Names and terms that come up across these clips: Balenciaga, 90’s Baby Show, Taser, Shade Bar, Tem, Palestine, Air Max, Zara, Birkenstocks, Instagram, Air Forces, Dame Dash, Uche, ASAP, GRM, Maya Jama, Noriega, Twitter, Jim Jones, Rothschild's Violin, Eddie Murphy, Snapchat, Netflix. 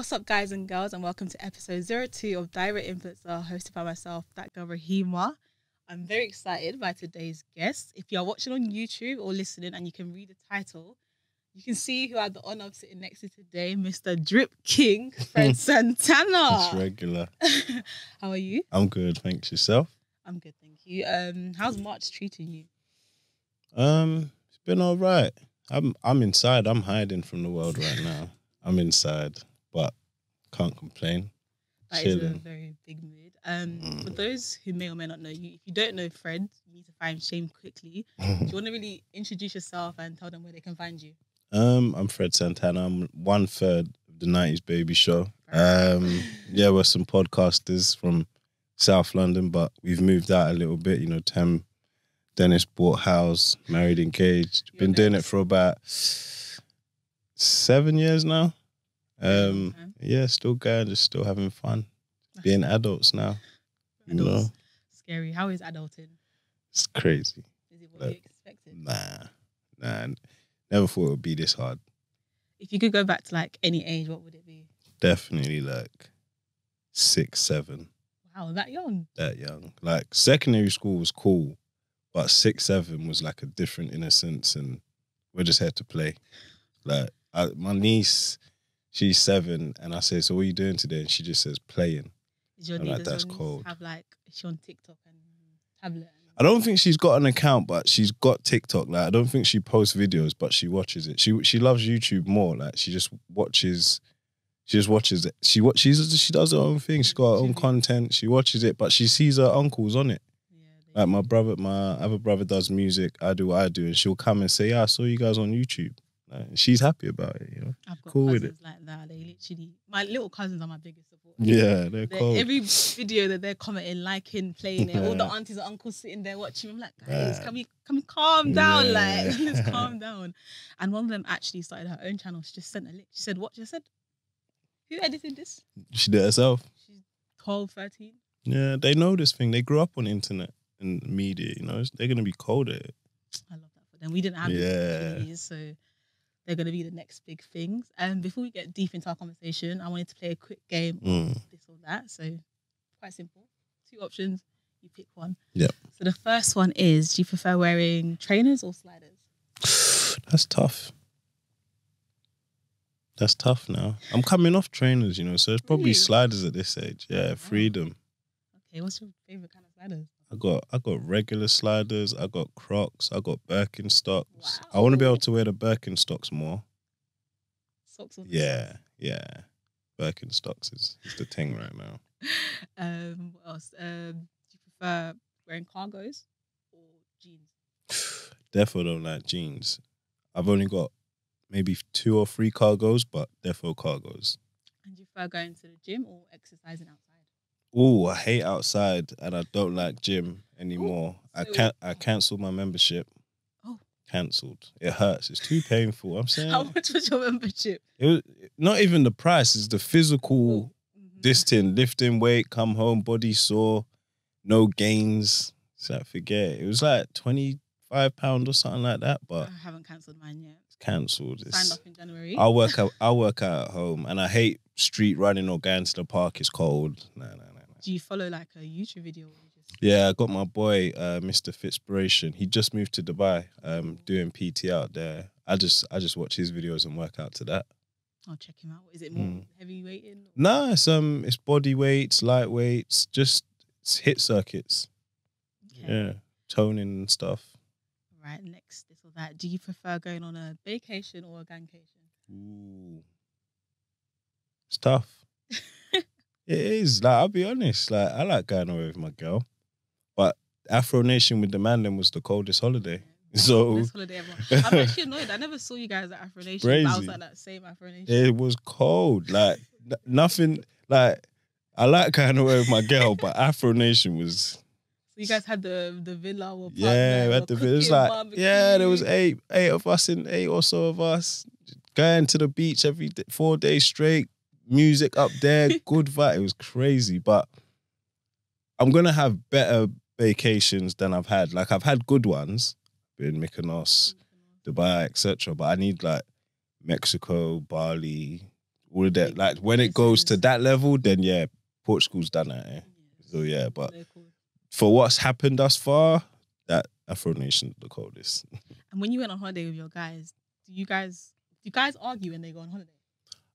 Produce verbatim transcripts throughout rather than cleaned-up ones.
What's up, guys and girls, and welcome to episode zero two of Diary Of a Influencer, hosted by myself, that girl Rahima. I'm very excited by today's guest. If you're watching on YouTube or listening and you can read the title, you can see who I had the honour of sitting next to today, Mister Drip King, Fred Santana. That's regular. How are you? I'm good, thanks. Yourself? I'm good, thank you. Um, how's March treating you? Um, it's been all right. I'm, I'm inside. I'm hiding from the world right now. I'm inside, but can't complain. That Chilling. Is a very big mood. Um, mm. For those who may or may not know you, if you don't know Fred, you need to find shame quickly. Do you want to really introduce yourself and tell them where they can find you? Um, I'm Fred Santana. I'm one third of the nineties Baby Show. Um, yeah, we're some podcasters from South London, but we've moved out a little bit. You know, Tem, Dennis bought house, married, engaged. Been doing it for about seven years now. Um, okay. Yeah, still going, just still having fun. That's being cool. Adults now. Adults. You know? Scary. How is adulting? It's crazy. Is it what like, you expected? Nah, nah. Never thought it would be this hard. If you could go back to like any age, what would it be? Definitely like six, seven. Wow, that young? That young. Like secondary school was cool, but six, seven was like a different innocence and we're just here to play. Like I, my niece... She's seven, and I say, so what are you doing today? And she just says, playing. Is your I'm like, that's cold. Have like, is she on TikTok and tablet? And I don't think she's got an account, but she's got TikTok. Like, I don't think she posts videos, but she watches it. She she loves YouTube more. Like, she just watches, she just watches it. She watch, she's, she does her own thing. She's got her own content. She watches it, but she sees her uncles on it. Yeah, like, my brother, my other brother does music. I do what I do, and she'll come and say, yeah, I saw you guys on YouTube. Like, she's happy about it, you know. I've got cool cousins with it. Like that. They literally, my little cousins are my biggest support. Yeah, they're, they're cool. Every video that they're commenting, liking, playing it, all the aunties and uncles sitting there watching. I'm like, guys, yeah. can we can we calm down? Yeah. Like, let's calm down. And one of them actually started her own channel. She just sent a link. She said, "What?" She said, "Who edited this?" She did it herself. She's twelve, thirteen. Yeah, they know this thing. They grew up on internet and media. You know, they're gonna be cold at it. I love that for them. We didn't have these, yeah. so. They're going to be the next big things. And um, before we get deep into our conversation, I wanted to play a quick game mm. of this or that. So quite simple. Two options. You pick one. Yeah. So the first one is, do you prefer wearing trainers or sliders? That's tough. That's tough now. I'm coming off trainers, you know, so it's probably really? sliders at this age. Yeah, freedom. Okay, what's your favourite kind of sliders? I got I got regular sliders, I got Crocs, I got Birkenstocks. Wow. I want to be able to wear the Birkenstocks more. Socks on Yeah, yeah. Birkenstocks is, is the thing right now. Um, what else? Um, do you prefer wearing cargos or jeans? Defo don't like jeans. I've only got maybe two or three cargos, but defo cargos. And do you prefer going to the gym or exercising outside? Oh, I hate outside and I don't like gym anymore. Ooh, so I can I cancelled my membership. Oh. Cancelled. It hurts. It's too painful. I'm saying. How much was your membership? It was, not even the price. It's the physical mm-hmm. distance, lifting weight, come home, body sore, no gains. So I forget. It was like twenty-five pounds or something like that. But I haven't cancelled mine yet. It's cancelled. It's, signed up in January. I work out, I work out at home and I hate street running or going to the park. It's cold. No, no, no. Do you follow like a YouTube video? Or just... Yeah, I got my boy, uh, Mister Fitzpiration. He just moved to Dubai, um, doing P T out there. I just, I just watch his videos and work out to that. I'll check him out. Is it more mm. heavy weighting? Or... No, it's um, it's body weights, light weights, just it's hit circuits. Okay. Yeah, toning and stuff. Right. Next, this or that. Do you prefer going on a vacation or a gangcation? Ooh, it's tough. It is, like, I'll be honest, like, I like going away with my girl, but Afro Nation with the Mandem was the coldest holiday. Yeah, so coldest holiday ever. I'm actually annoyed. I never saw you guys at Afro Nation, crazy. But I was at that same Afro Nation. It was cold, like, nothing, like, I like going away with my girl, but Afro Nation was... So you guys had the, the villa or Yeah, we had the villa. It was like, barbecue. Yeah, there was eight, eight of us in, eight or so of us, going to the beach every day, four days straight. Music up there, good vibe. It was crazy, but I'm going to have better vacations than I've had. Like, I've had good ones, been Mykonos, Dubai, et cetera, but I need, like, Mexico, Bali, all of that. Like when it goes to that level, then yeah, Portugal's done that. Eh? So yeah, but for what's happened thus far, that Afro Nation the coldest. And when you went on holiday with your guys, do you guys do you guys argue when they go on holiday?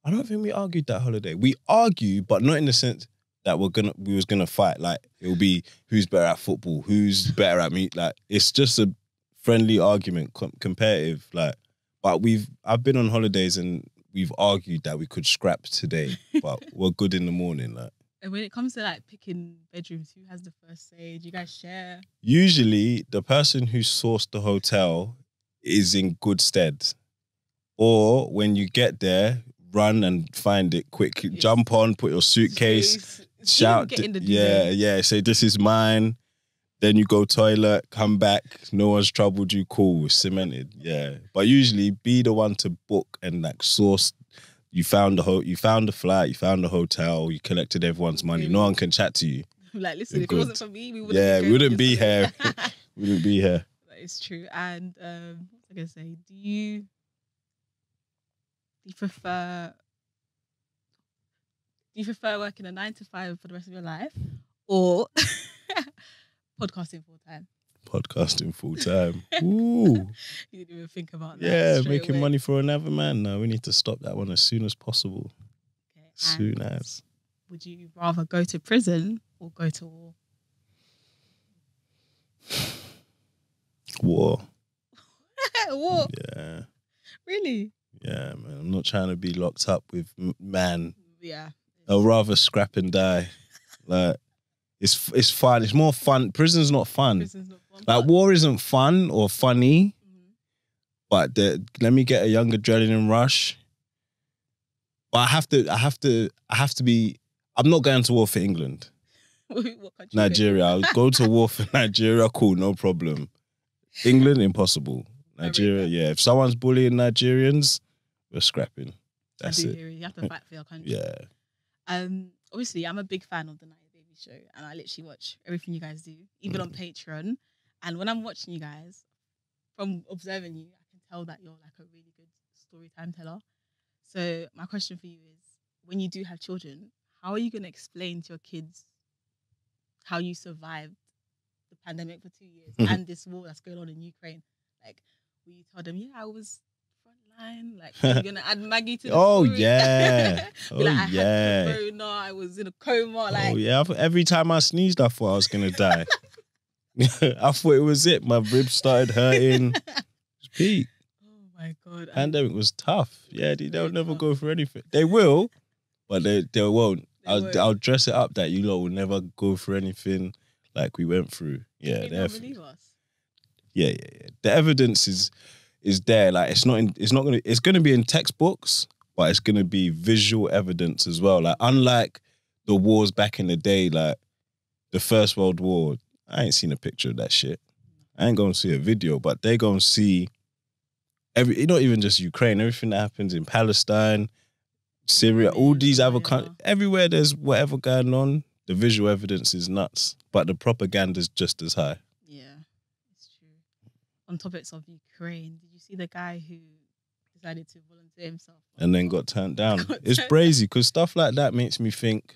I don't think we argued that holiday. We argue, but not in the sense that we're gonna we was gonna fight. Like it'll be who's better at football, who's better at me. Like it's just a friendly argument, com competitive. Like, but we've I've been on holidays and we've argued that we could scrap today, but we're good in the morning. Like, and when it comes to like picking bedrooms, who has the first say? Do you guys share? Usually, the person who sourced the hotel is in good stead, or when you get there, run and find it quick. Yes. Jump on, put your suitcase, Jeez. shout, get in the yeah, yeah, say this is mine. Then you go toilet, come back. No one's troubled you. Cool, cemented. Yeah, but usually be the one to book and like source. You found the ho you found the flight, you found the hotel, you collected everyone's money. No one can chat to you. Like, listen, You're if good. it wasn't for me, we wouldn't. Yeah, we wouldn't be here. we wouldn't be here. That is true. And um, what was I gonna say? Do you? Do you prefer do you prefer working a nine to five for the rest of your life or podcasting full time? Podcasting full time. Ooh. You didn't even think about that. Yeah, making away. money for another man. No, we need to stop that one as soon as possible. Okay, soon as. Would you rather go to prison or go to war? War. War. Yeah. Really? Yeah, man. I'm not trying to be locked up with man. Yeah. I'll rather scrap and die. Like, it's it's fun. It's more fun. Prison's not fun. Prison's not fun. Like, war isn't fun or funny. Mm-hmm. But the, let me get a young adrenaline rush. But I have to. I have to. I have to be. I'm not going to war for England. What country? Nigeria. I'll go to war for Nigeria. Cool, no problem. England, impossible. Nigeria, yeah. If someone's bullying Nigerians, we're scrapping. That's it. You have to fight for your country. Yeah. Um. Obviously, I'm a big fan of the nineties Baby Show, and I literally watch everything you guys do, even mm. on Patreon. And when I'm watching you guys, from observing you, I can tell that you're like a really good story time teller. So my question for you is: when you do have children, how are you going to explain to your kids how you survived the pandemic for two years and this war that's going on in Ukraine? Like, will you tell them, yeah, I was frontline? Like, you're going to add Maggie to the Oh, story? yeah. Oh, like, I yeah. had corona, I was in a coma. Like, oh, yeah. Every time I sneezed, I thought I was going to die. I thought it was it. My ribs started hurting. It was peak. Oh, my God. Pandemic was tough. Yeah, they, they'll never tough. go for anything. They will, but they, they won't. They I'll, won't. I'll dress it up that you lot will never go for anything like we went through. Yeah, they don't believe us. Yeah, yeah, yeah. The evidence is is there. Like, it's not in, it's not gonna it's gonna be in textbooks, but it's gonna be visual evidence as well. Like, unlike the wars back in the day, like the First World War, I ain't seen a picture of that shit. I ain't gonna see a video, but they gonna see every not even just Ukraine, everything that happens in Palestine, Syria, all these other countries, everywhere there's whatever going on, the visual evidence is nuts. But the propaganda's just as high. On topics of Ukraine, did you see the guy who decided to volunteer himself? And then got turned down. Got it's turned crazy because stuff like that makes me think,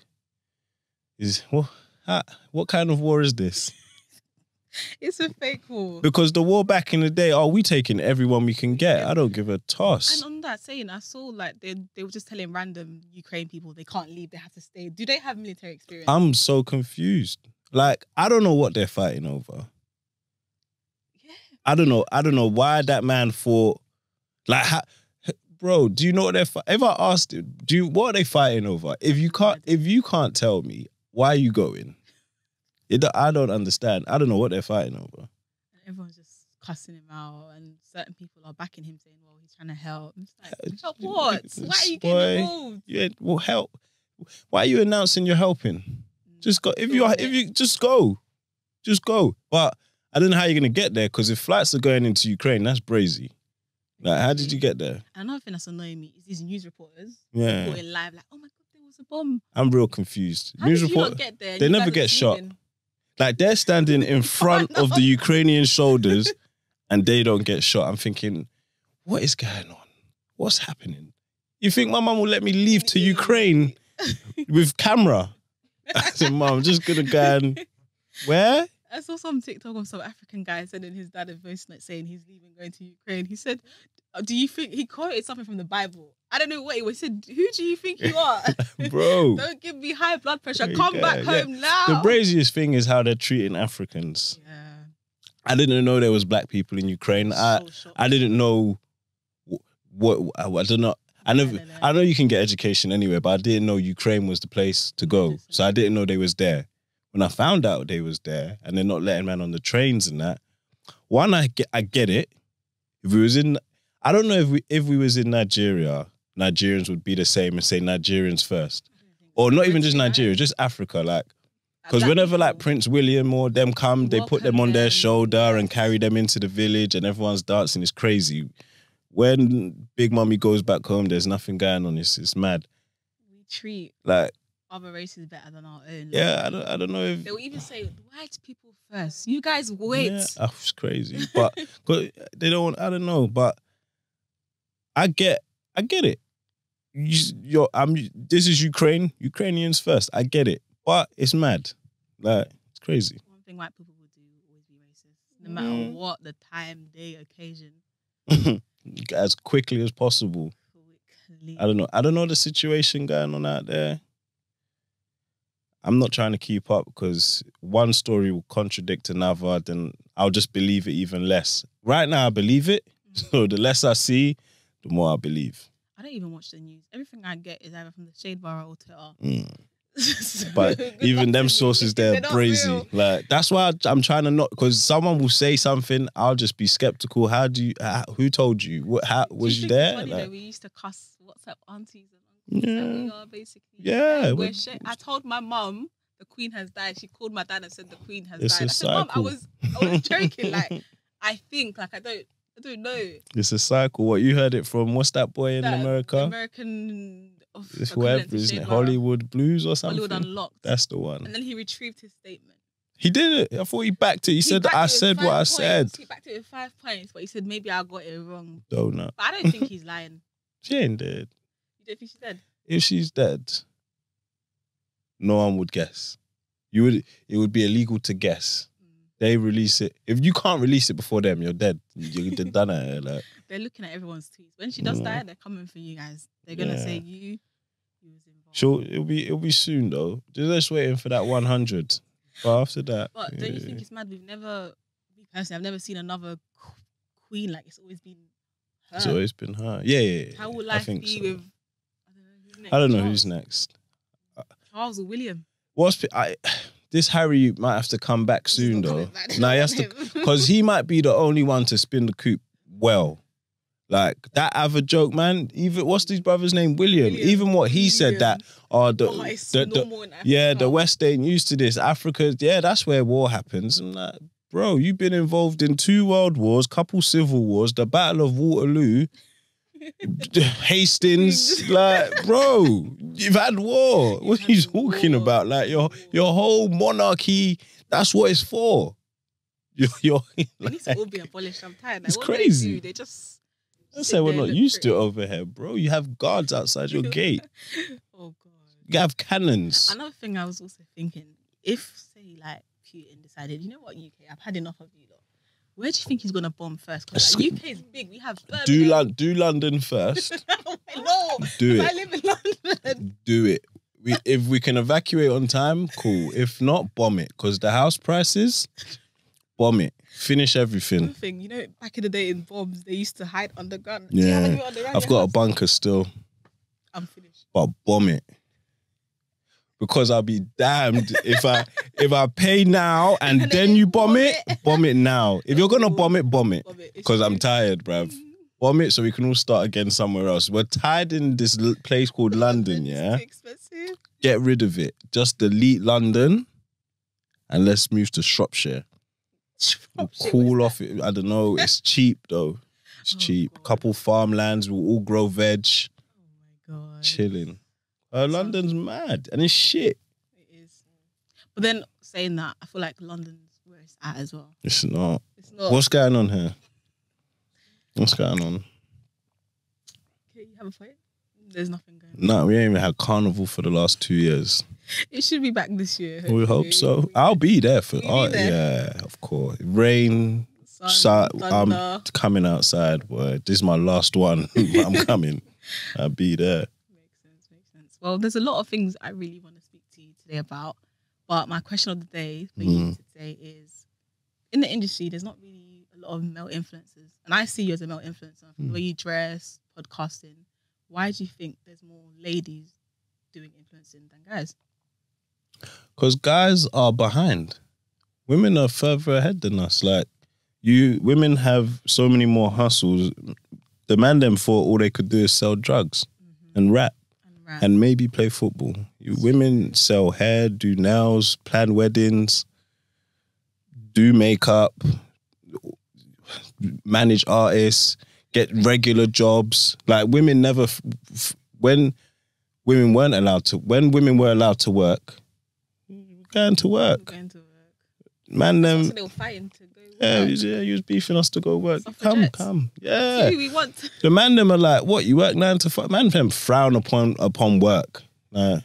is well, how, what kind of war is this? It's a fake war. Because the war back in the day, oh, we taking everyone we can get. Yeah. I don't give a toss. And on that saying, I saw like they, they were just telling random Ukraine people they can't leave, they have to stay. Do they have military experience? I'm so confused. Like, I don't know what they're fighting over. I don't know. I don't know why that man thought, like, how, bro. Do you know what they're? If I asked him, do you, what are they fighting over? If you can't, if you can't tell me, why are you going? It, I don't understand. I don't know what they're fighting over. And everyone's just cussing him out, and certain people are backing him, saying, "Well, he's trying to help." I'm just like, help what? Why are you getting involved? Yeah, well, help. Why are you announcing you're helping? Just go. If you are, if you just go, just go. But I don't know how you're going to get there, because if flights are going into Ukraine, that's brazy. Like, how did you get there? Another thing that's annoying me is these news reporters. Yeah. Reporting live, like, oh my God, there was a bomb. I'm real confused. How news reporters, get there? They you never get shot. Like, they're standing in front oh, of the Ukrainian soldiers and they don't get shot. I'm thinking, what is going on? What's happening? you think my mum will let me leave to Ukraine with camera? I said, Mum, I'm just gonna go and where? I saw some TikTok of some African guy sending his dad a voice note saying he's leaving, going to Ukraine. He said, do you think, he quoted something from the Bible. I don't know what he was. He said, who do you think you are? Bro. Don't give me high blood pressure. Come yeah, back home yeah. now. The craziest thing is how they're treating Africans. Yeah. I didn't know there was black people in Ukraine. So I, I didn't know what, I, I don't know. I never, yeah, I, I know you can get education anywhere, but I didn't know Ukraine was the place to go. Listen. So I didn't know they was there. When I found out they was there and they're not letting men on the trains and that, one, I get, I get it. If we was in, I don't know if we if we was in Nigeria, Nigerians would be the same and say Nigerians first. Or not even just Nigeria, just Africa. Like, because whenever like Prince William or them come, they put them on their shoulder and carry them into the village and everyone's dancing. It's crazy. When Big Mummy goes back home, there's nothing going on. It's, it's mad. We treat like other races better than our own. Like, yeah, I don't, I don't know if... They'll even say, white people first. You guys wait. Yeah, oh, it's crazy. But they don't, I don't know. But I get, I get it. You, you're, I'm, this is Ukraine. Ukrainians first. I get it. But it's mad. Like, it's crazy. One thing white people will do always be racist. No matter mm. what the time, day, occasion. As quickly as possible. Quickly. I don't know. I don't know the situation going on out there. I'm not trying to keep up because one story will contradict another, then I'll just believe it even less. Right now, I believe it. Mm-hmm. So the less I see, the more I believe. I don't even watch the news. Everything I get is either from the Shade Bar or Twitter. Mm. So but even them sources, they're, they're brazy. Like, that's why I'm trying to not, because someone will say something, I'll just be skeptical. How do you, how, who told you? What, how, was you, you there? Funny, like, though, we used to cuss WhatsApp aunties. Yeah. We are basically. Yeah. Like, I told my mum the Queen has died. She called my dad and said the Queen has died. I said, Mum, I was I was joking. Like, I think, like, I don't I don't know. It's a cycle. What you heard it from? What's that boy in that America? American. Of, it's whoever, isn't it? Hollywood Blues or something. Hollywood Unlocked. That's the one. And then he retrieved his statement. He did it. I thought he backed it. He, he said I said what points. I said. He backed it with five points, but he said maybe I got it wrong. Donut. But I don't think he's lying. She ain't dead. If she's dead, if she's dead, no one would guess. You would. It would be illegal to guess. Mm. They release it. If you can't release it before them, you're dead. You're done at her. Like, they're looking at everyone's tweets. When she does mm. die, they're coming for you guys. They're gonna yeah. say you. you was involved. Sure, it'll be it'll be soon though. They're just waiting for that one hundred. But after that, but don't yeah. you think it's mad? We've never, me personally, I've never seen another queen like it's always been. Her. It's always been her. Yeah, yeah. yeah. How will life be so. with? Next. I don't know Charles. who's next. Charles or William? What's I? This Harry might have to come back soon though. Now he has to, because he might be the only one to spin the coupe well. Like that other joke, man. Even what's his brother's name, William. William. Even what he William. said that. Oh, the, oh it's the, normal the in Africa. yeah, the West ain't used to this. Africa, yeah, that's where war happens. And like, bro, you've been involved in two world wars, couple civil wars, the Battle of Waterloo. Hastings, like, bro, you've had war. You've what are you talking war. about? Like your your whole monarchy, that's what it's for. Your your like, it needs to all be abolished. I'm tired. Like, it's what crazy. They, do? they just I say we're not used pretty. to it over here, bro. You have guards outside your gate. Oh god. You have cannons. Another thing I was also thinking, if say like Putin decided, you know what, U K, I've had enough of you lot. Where do you think he's gonna bomb first? Because like, U K is big. We have do Lon do London first. Oh my lord! Do it. I live in London. Do it. We, if we can evacuate on time, cool. If not, bomb it. Because the house prices, bomb it. Finish everything. One thing, you know, back in the day in bombs, they used to hide underground. Yeah, yeah underground I've got house. a bunker still. I'm finished. But bomb it. Because I'll be damned if I if I pay now and, and then, then you bomb, bomb it, it, bomb it now. If you're gonna bomb it, bomb it. Because I'm tired, bruv. Bomb it so we can all start again somewhere else. We're tied in this place called London, yeah? Expensive. Get rid of it. Just delete London and let's move to Shropshire. We'll cool off it. I don't know. It's cheap, though. It's oh cheap. God. Couple farmlands. We'll all grow veg. Oh, my God. Chilling. Uh, London's mad and it's shit. It is. But then saying that, I feel like London's where it's at as well. It's not. It's not. What's going on here? What's going on? Okay, you have a point? There's nothing going on. No, we ain't even had carnival for the last two years. It should be back this year. Hopefully. We hope so. I'll be there for oh, be there. Yeah, of course. Rain, sun, sun, I'm coming outside, boy. This is my last one. I'm coming. I'll be there. Makes sense, makes sense. Well, there's a lot of things I really want to speak to you today about. But my question of the day for mm. you today is, in the industry, there's not really a lot of male influencers. And I see you as a male influencer. Mm. The way you dress, podcasting. Why do you think there's more ladies doing influencing than guys? Because guys are behind. Women are further ahead than us. Like, you, women have so many more hustles. The man them thought all they could do is sell drugs mm-hmm. and rap. And maybe play football. You, women sell hair, do nails, plan weddings, do makeup, manage artists, get regular jobs. Like, women never, f f when women weren't allowed to, when women were allowed to work, going to work. We're going to work. Man, them. Um, they were fighting to go work. Yeah, yeah, you was beefing us to go work. Come, come. Yeah. See, we want to. The man, them are like, what, you work nine to five? Man, them frown upon upon work. Like,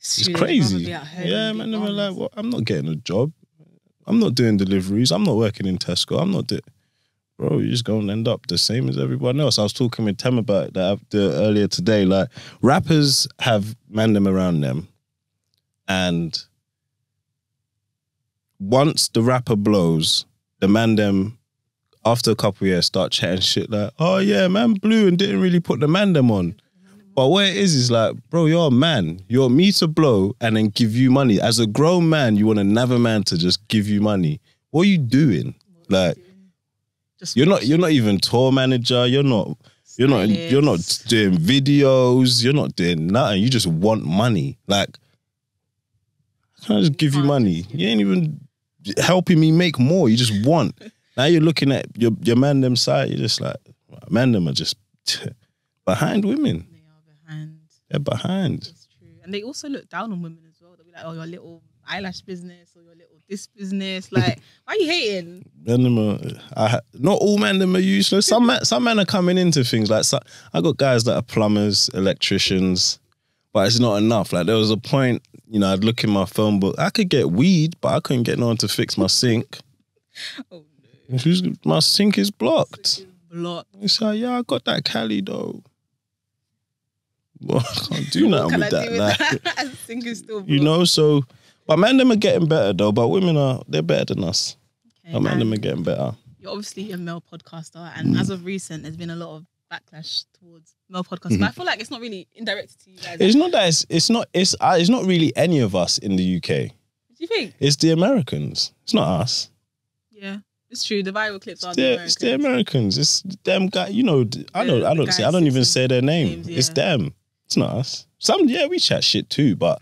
it's Shoot, crazy. Yeah, man, them are like, well, I'm not getting a job. I'm not doing deliveries. I'm not working in Tesco. I'm not doing. Bro, you're just going to end up the same as everyone else. I was talking with Tem about that earlier today. Like, rappers have man, them around them. And once the rapper blows, the man them, after a couple of years, start chatting shit like, oh yeah, man blew and didn't really put the man them on. But what it is, is like, bro, you're a man. You're me to blow and then give you money. As a grown man, you want another man to just give you money. What are you doing? Like, you're not, you're not even tour manager. You're not, you're not, you're not doing videos. You're not doing nothing. You just want money. Like, can I just give you money? You ain't even helping me make more. You just want. Now you're looking at your, your man them side. You're just like, man them are just behind women. They are behind. They're behind. It's true. And they also look down on women as well. They'll be like, oh, your little eyelash business or your little this business. Like, why are you hating? Man them are, I, not all man them are useless. Some, some men are coming into things. Like, so, I got guys that are plumbers, electricians, but it's not enough. Like, there was a point, you know, I'd look in my phone book. I could get weed, but I couldn't get no one to fix my sink. Oh, no. My sink is blocked. Sink is blocked. It's like, yeah, I got that Cali, though. Well, I can't do nothing with that. With like, that? Sink is still blocked. You know, so, but man, them are getting better, though. But women are, they're better than us. Okay, but man, them are getting better. You're obviously a male podcaster. And mm. as of recent, there's been a lot of backlash towards male podcasts, mm-hmm. but I feel like it's not really indirected to you guys. It's not that it's it's not it's uh, it's not really any of us in the U K. What do you think? It's the Americans. It's not us. Yeah, it's true. The viral clips are the, the Americans. It's the Americans. It's them guys. You know, I don't. I don't. Say, I don't even say their name. Names, yeah. It's them. It's not us. Some yeah, we chat shit too, but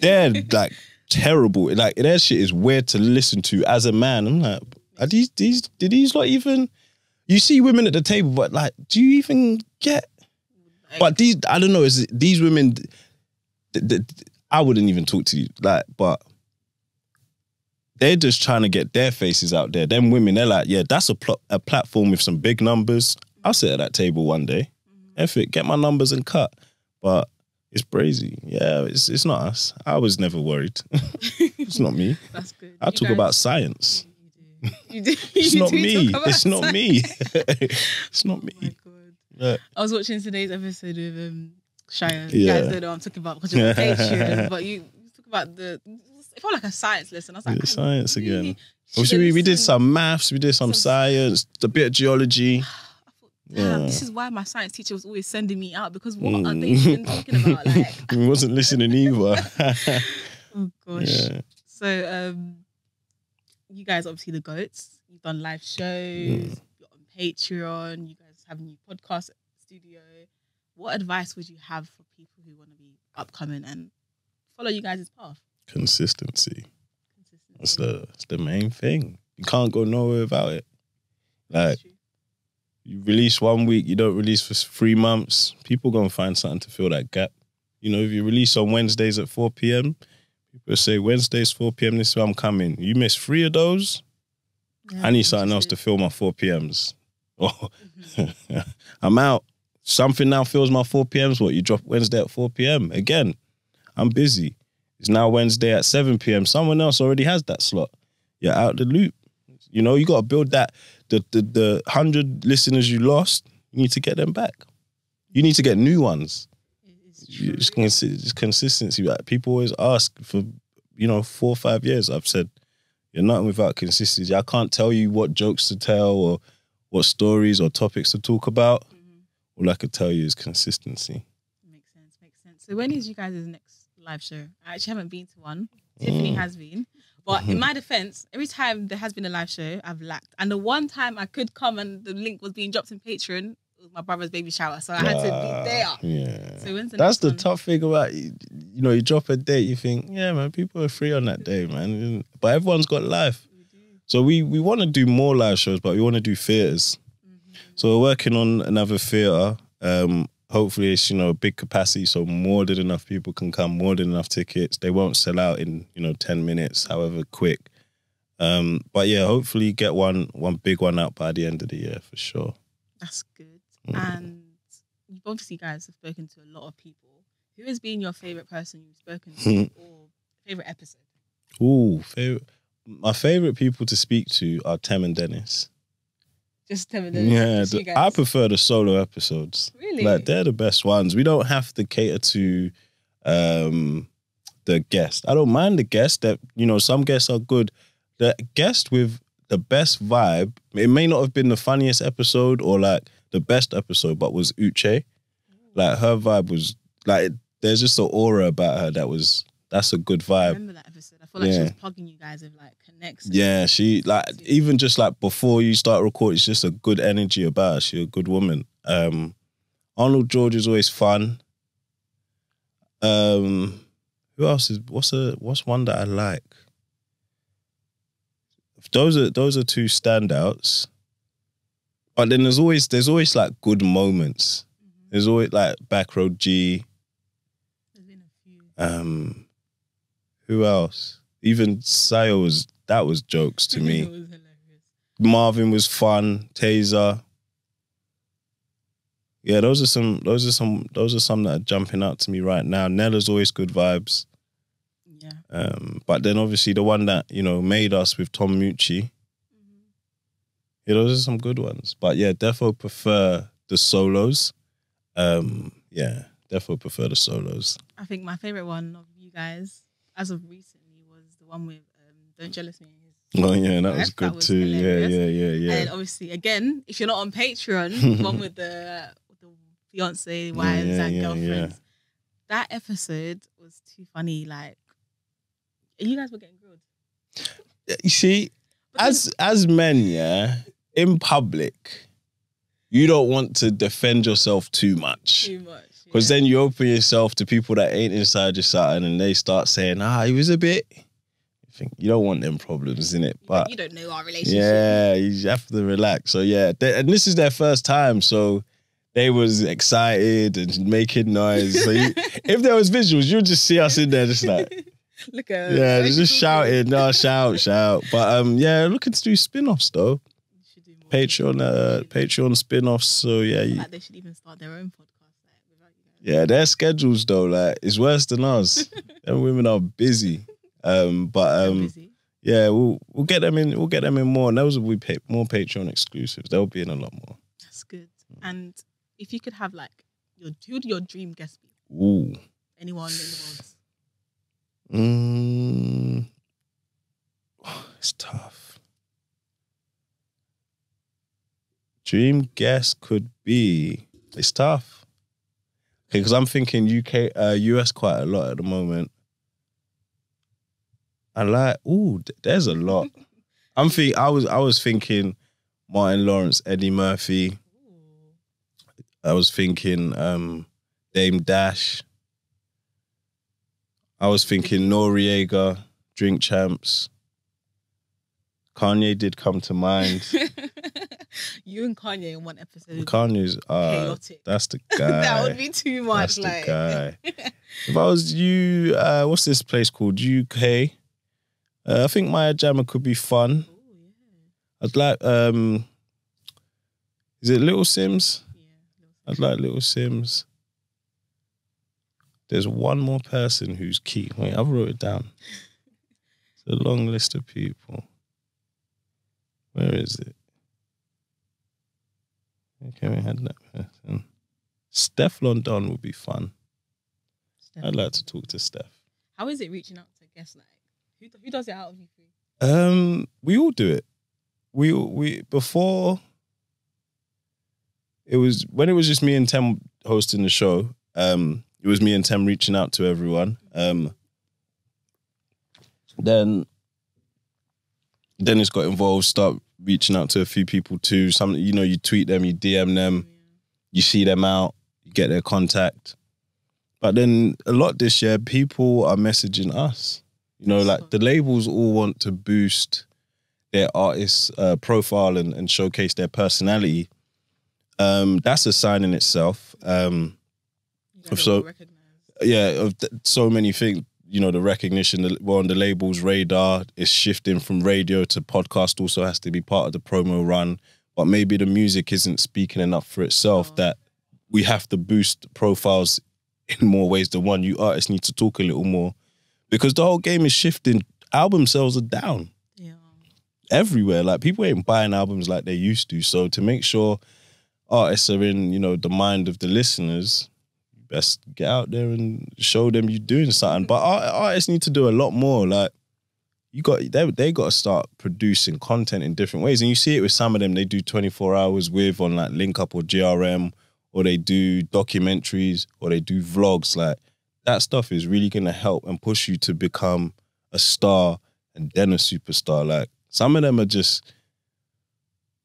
they're like terrible. Like, their shit is weird to listen to as a man. I'm like, are these these did these not even? You see women at the table, but like, do you even get? Like, but these, I don't know, is these women, th th I wouldn't even talk to you, like, but they're just trying to get their faces out there. Them women, they're like, yeah, that's a, pl a platform with some big numbers. I'll sit at that table one day. Mm-hmm. F it, get my numbers and cut. But it's brazy. Yeah, it's, it's not us. I was never worried. It's not me. That's good. I you talk about science. You do, you it's, not it's not me. It's not me. It's not me. I was watching today's episode with um, Shia. You yeah. guys don't know what I'm talking about because you're on Patreon. But you, you talk about the. It felt like a science lesson. I was like, yeah, science really again. Obviously, we, we did some maths. We did some, some science. A bit of geology. I thought, damn, yeah. This is why my science teacher was always sending me out because what mm. are they even talking about? Like, we wasn't listening either. Oh gosh. Yeah. So. Um, You guys are obviously the goats. You've done live shows. Mm. You're on Patreon. You guys have a new podcast studio. What advice would you have for people who want to be upcoming and follow you guys' path? Consistency. Consistency. That's the, that's the main thing. You can't go nowhere without it. Like, you release one week, you don't release for three months. People gonna find something to fill that gap. You know, if you release on Wednesdays at four p m, people say, Wednesdays, four p m, this is where I'm coming. You miss three of those, yeah, I need something else to fill my four p ms. Oh, mm-hmm. I'm out. Something now fills my four p m's. What, you drop Wednesday at four p m? Again, I'm busy. It's now Wednesday at seven p m. Someone else already has that slot. You're out the loop. You know, you got to build that. The, the, the one hundred listeners you lost, you need to get them back. You need to get new ones. It's, it's, it's consistency. Like, people always ask for, you know, four or five years. I've said, you're nothing without consistency. I can't tell you what jokes to tell or what stories or topics to talk about. Mm-hmm. All I could tell you is consistency. Makes sense, makes sense. So when is you guys' next live show? I actually haven't been to one. Mm. Tiffany has been. But in my defense, every time there has been a live show, I've lacked. And the one time I could come and the link was being dropped in Patreon, it was my brother's baby shower. So I had uh, to be there. Yeah. So when's the That's next the one? Tough thing about, you know, you drop a date, you think, yeah, man, people are free on that day, man. But everyone's got life. We do. So we, we want to do more live shows, but we want to do theatres. Mm-hmm. So we're working on another theatre. Um, hopefully it's, you know, a big capacity, so more than enough people can come, more than enough tickets. They won't sell out in, you know, ten minutes, however quick. Um, but yeah, hopefully get one one big one out by the end of the year for sure. That's good. Mm. And you've obviously, guys, have spoken to a lot of people. Who has been your favourite person you've spoken to or favourite episode? Ooh, favorite. My favourite people to speak to are Tem and Dennis. Just Tem and Dennis. Yeah, the, you guys. I prefer the solo episodes. Really? Like, they're the best ones. We don't have to cater to um, the guest. I don't mind the guest. That, you know, some guests are good. The guest with the best vibe, it may not have been the funniest episode or like the best episode, but was Uche. Like, her vibe was like, there's just an aura about her that was, that's a good vibe. I remember that episode. I feel like yeah. she was plugging you guys with like connects. Yeah, she like, even just like before you start recording, it's just a good energy about her. She's a good woman. Um, Arnold George is always fun. Um, who else is, what's a, what's one that I like? Those are, those are two standouts. But then there's always, there's always like good moments. Mm-hmm. There's always like Backroad G. There's been a few. Um, who else? Even Sayo was, that was jokes to me. It was hilarious. Marvin was fun. Taser. Yeah, those are some, those are some, those are some that are jumping out to me right now. Nella's always good vibes. Yeah. Um, but then obviously the one that, you know, made us with Tom Mucci. Yeah, those are some good ones. But yeah, defo prefer the solos. Um, yeah, defo prefer the solos. I think my favourite one of you guys, as of recently, was the one with um, Don't Jealous Me. Oh yeah, that was good that was too. Hilarious. Yeah, yeah, yeah, yeah. And obviously, again, if you're not on Patreon, the one with the, the fiancé, wives yeah, yeah, and yeah, girlfriends. Yeah. That episode was too funny. Like, you guys were getting grilled. You see, as, as men, yeah, in public, you don't want to defend yourself too much. Too much. Because yeah. then you open yourself to people that ain't inside your side and they start saying, ah, he was a bit. You think you don't want them problems, innit? But you don't know our relationship. Yeah, you have to relax. So yeah, they, and this is their first time, so they was excited and making noise. So you, if there was visuals, you'd just see us in there just like... Look at yeah, just, just shouting. No, shout, shout. But um, yeah, looking to do spin-offs though. Do Patreon, uh, Patreon spin-offs. So yeah, you... like they should even start their own podcast. Like, without you know. Yeah, their schedules though, like it's worse than us. Them women are busy. Um, but um, busy. yeah, we'll we'll get them in. We'll get them in more. And those will be more Patreon exclusives. They'll be in a lot more. That's good. And if you could have like your dude, your dream guest, ooh, anyone in the world. Mm. Oh, it's tough. Dream guest could be, it's tough. Okay, because I'm thinking U K, uh, U S quite a lot at the moment. I like, ooh, there's a lot. I'm think I was I was thinking Martin Lawrence, Eddie Murphy. Ooh. I was thinking um, Dame Dash. I was thinking Noriega, Drink Champs. Kanye did come to mind. You and Kanye in one episode. Kanye's uh, chaotic. That's the guy. That would be too much. That's like. The guy. If I was you, uh, what's this place called? U K. Uh, I think Maya Jama could be fun. Ooh, yeah. I'd like. Um, is it Little Sims? Yeah. I'd like Little Sims. There's one more person who's key. Wait, I wrote it down. It's a long list of people. Where is it? Okay, we had that person. Stefflon Don would be fun. Steph. I'd like to talk to Steph. How is it reaching out to guests? Like, who, who does it out of you three? Um, we all do it. We we before it was when it was just me and Tem hosting the show. Um, it was me and Tem reaching out to everyone. Um, then Dennis got involved. Start reaching out to a few people too. Some, you know, you tweet them, you D M them, yeah. You see them out, you get their contact. But then a lot this year, people are messaging us. You know, like the labels all want to boost their artist's uh, profile and, and showcase their personality. Um, that's a sign in itself. Um, of so, yeah, of th so many things. You know, the recognition that we're on the label's radar is shifting from radio to podcast. Also has to be part of the promo run. But maybe the music isn't speaking enough for itself. Oh. That we have to boost profiles in more ways than one. You artists need to talk a little more. Because the whole game is shifting. Album sales are down. Yeah. Everywhere. Like, people ain't buying albums like they used to. So to make sure artists are in, you know, the mind of the listeners, you best get out there and show them you're doing something. But art artists need to do a lot more. Like, you got they they gotta start producing content in different ways. And you see it with some of them. They do twenty-four hours with on like Link Up or G R M, or they do documentaries, or they do vlogs. Like, that stuff is really going to help and push you to become a star and then a superstar. Like, some of them are just,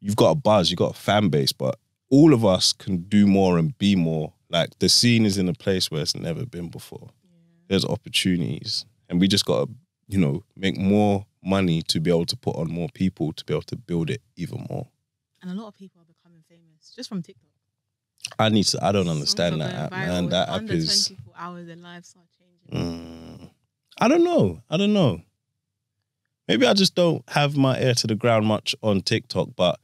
you've got a buzz, you've got a fan base, but all of us can do more and be more. Like, the scene is in a place where it's never been before. Yeah. There's opportunities. And we just got to, you know, make more money to be able to put on more people, to be able to build it even more. And a lot of people are becoming famous just from TikTok. I need to. I don't understand that app, man. That app is. twenty-four hours and lives are changing. Mm, I don't know. I don't know. Maybe I just don't have my ear to the ground much on TikTok, but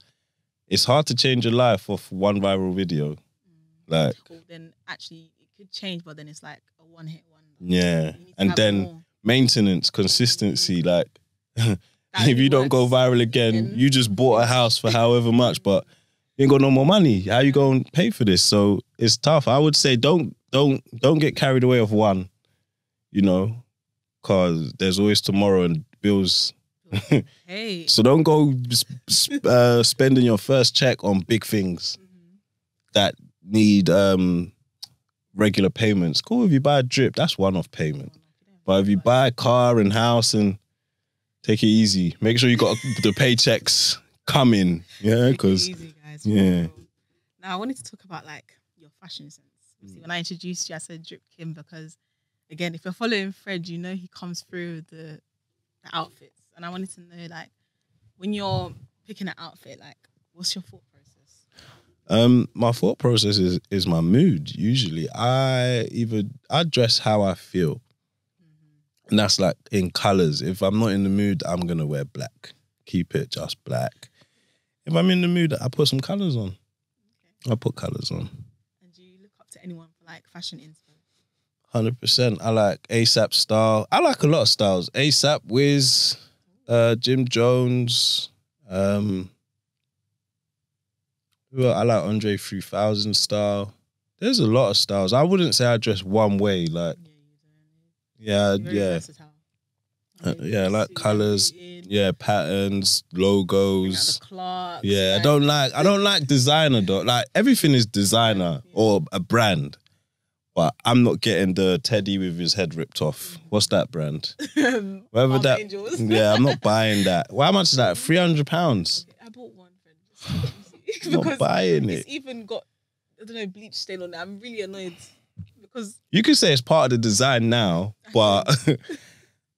it's hard to change your life off one viral video. Mm. Like, well, then actually it could change, but then it's like a one-hit wonder. Yeah, and then more. Maintenance, consistency. Like, if you don't go viral again, you just bought a house for however much, but. You ain't got no more money. How you going to pay for this? So it's tough. I would say don't don't don't get carried away of one, you know, because there's always tomorrow and bills. Hey. So don't go sp uh, spending your first check on big things mm-hmm. that need um, regular payments. Cool, if you buy a drip, that's one-off payment. But if you buy a car and house, and take it easy. Make sure you got the paychecks coming. Yeah, because... Yeah. Now I wanted to talk about like your fashion sense. See, when I introduced you, I said Drip Kim because, again, if you're following Fred, you know he comes through the, the outfits. And I wanted to know, like, when you're picking an outfit, like, what's your thought process? Um, my thought process is is my mood. Usually, I either I dress how I feel, mm-hmm. and that's like in colors. If I'm not in the mood, I'm gonna wear black. Keep it just black. If I'm in the mood, I put some colours on. Okay. I put colours on. And do you look up to anyone for, like, fashion inspo? one hundred percent. I like ASAP style. I like a lot of styles. ASAP, Wiz, uh, Jim Jones. Um, I like Andre three thousand style. There's a lot of styles. I wouldn't say I dress one way. Like, yeah, yeah. You're very yeah. Uh, yeah, I like colours, yeah, patterns, logos. Clocks, yeah, like, I don't like I don't like designer though. Like, everything is designer or a brand. But I'm not getting the Teddy with his head ripped off. What's that brand? Whatever that Angels. Yeah, I'm not buying that. Well, how much is that? Three hundred pounds. Okay, I bought one friend. I'm not buying it. It's even got, I don't know, bleach stain on it. I'm really annoyed because you could say it's part of the design now, but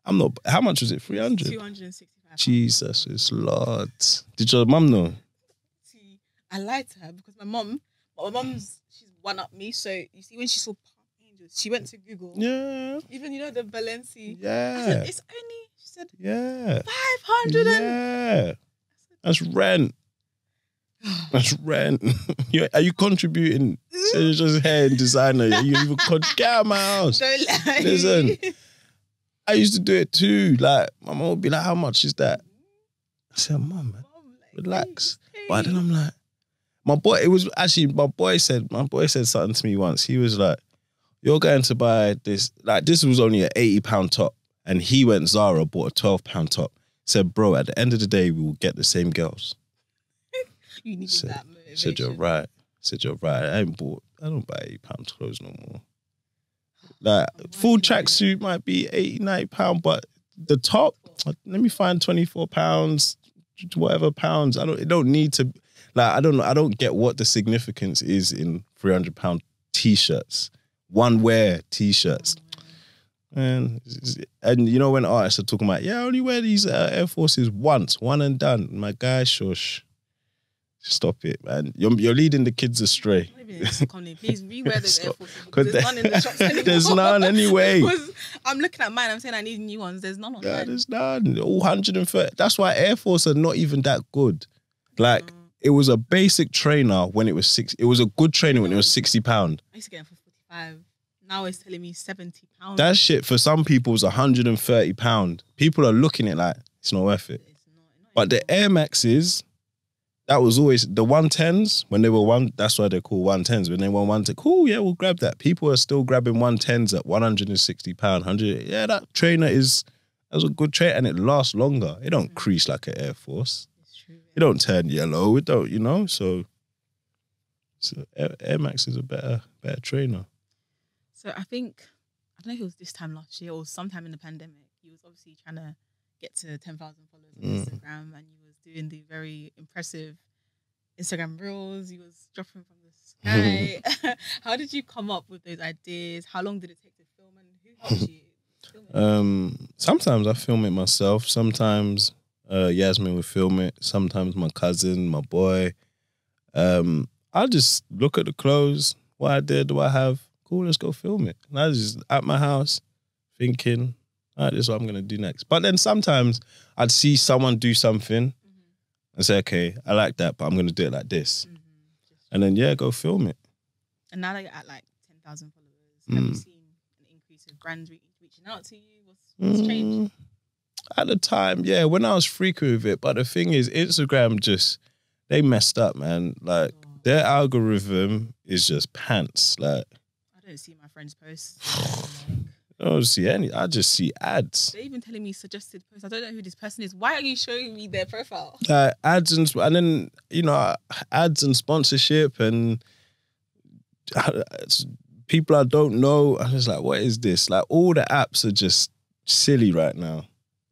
I'm not. How much was it? Three hundred. Two hundred and sixty-five. Jesus, it's a lot. Did your mum know? See, I lied to her because my mum, but my mum's, she's one up me. So you see, when she saw Angels, she went to Google. Yeah. Even, you know, the Balenci. Yeah. Said, it's only. She said. Yeah. Five hundred and. Yeah. That's rent. That's rent. You're, are you contributing? It's just hair and designer. You even get out of my house. Don't lie. Listen, I used to do it too. Like my mum would be like, "How much is that?" I said, "Mum, man, relax." But then I'm like, my boy. It was actually my boy said. My boy said something to me once. He was like, "You're going to buy this." Like this was only an eighty pound top, and he went Zara, bought a twelve pound top. Said, "Bro, at the end of the day, we will get the same girls." You need said, that motivation. Said you're right. Said you're right. I ain't bought. I don't buy eight pound clothes no more. Like oh full tracksuit might be eighty, ninety pound, but the top. Let me find twenty four pounds, whatever pounds. I don't. It don't need to. Like I don't know. I don't get what the significance is in three hundred pound t-shirts, one wear t-shirts. And, and you know when artists are talking about, yeah, I only wear these uh, Air Forces once, one and done. My guy, shush. Stop it, man. You're, you're leading the kids astray. Please rewear those Air Forces. There's none in the shops anymore. There's none anyway. I'm looking at mine. I'm saying I need new ones. There's none on yeah, mine. There's none. All one hundred and thirty. That's why Air Force are not even that good. Like, mm. it was a basic trainer when it was six. It was a good trainer when it was sixty pounds. I used to get it for forty-five. Now it's telling me seventy pounds. That shit for some people is one hundred and thirty pounds. People are looking at it like, it's not worth it. It's not, not but the Air Maxes... That was always the one tens when they were one. That's why they're called one tens. When they were one ten, cool, yeah, we'll grab that. People are still grabbing one tens at one hundred and sixty pounds, one hundred. Yeah, that trainer is that's a good trainer and it lasts longer. It don't mm-hmm. crease like an Air Force. It's true, yeah. It don't turn yellow. It don't, you know. So, so Air, Air Max is a better better trainer. So I think I don't know if it was this time last year or sometime in the pandemic. He was obviously trying to get to ten thousand followers on mm. Instagram, and you. Doing the very impressive Instagram reels. He was dropping from the sky. How did you come up with those ideas? How long did it take to film and who helped you film it? Um, sometimes I film it myself. Sometimes uh, Yasmin would film it. Sometimes my cousin, my boy. Um, I just look at the clothes. What idea do I have? Cool, let's go film it. And I was just at my house thinking, all right, this is what I'm going to do next. But then sometimes I'd see someone do something and say, okay, I like that, but I'm going to do it like this. Mm-hmm. And then, yeah, go film it. And now that you're at like ten thousand followers, mm. have you seen an increase of brands re reaching out to you? What's, what's mm. changed? At the time, yeah, when I was freaky with it. But the thing is, Instagram just, they messed up, man. Like, oh. their algorithm is just pants. Like, I don't see my friends' posts. I don't see any. I just see ads. They're even telling me suggested posts. I don't know who this person is. Why are you showing me their profile? Uh, ads and and then you know ads and sponsorship and uh, people I don't know. I'm just like, what is this? Like all the apps are just silly right now.